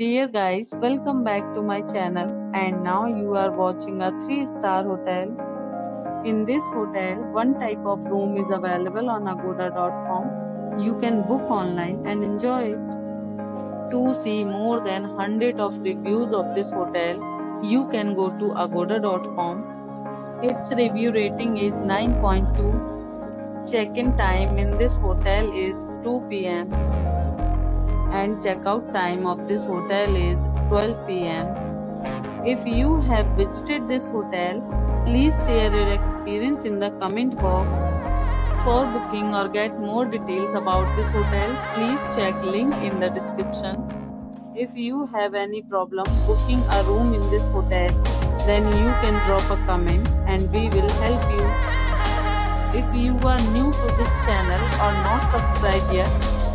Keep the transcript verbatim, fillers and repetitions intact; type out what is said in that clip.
Dear guys, welcome back to my channel, and now you are watching a three star hotel. In this hotel, one type of room is available on Agoda dot com. You can book online and enjoy it. To see more than one hundred of reviews of this hotel, you can go to Agoda dot com. Its review rating is nine point two. Check-in time in this hotel is two p m and checkout time of this hotel is twelve p m If you have visited this hotel, please share your experience in the comment box. For booking or get more details about this hotel, please check link in the description. If you have any problem booking a room in this hotel, then you can drop a comment and we will help you. If you are new to this channel or not subscribed yet,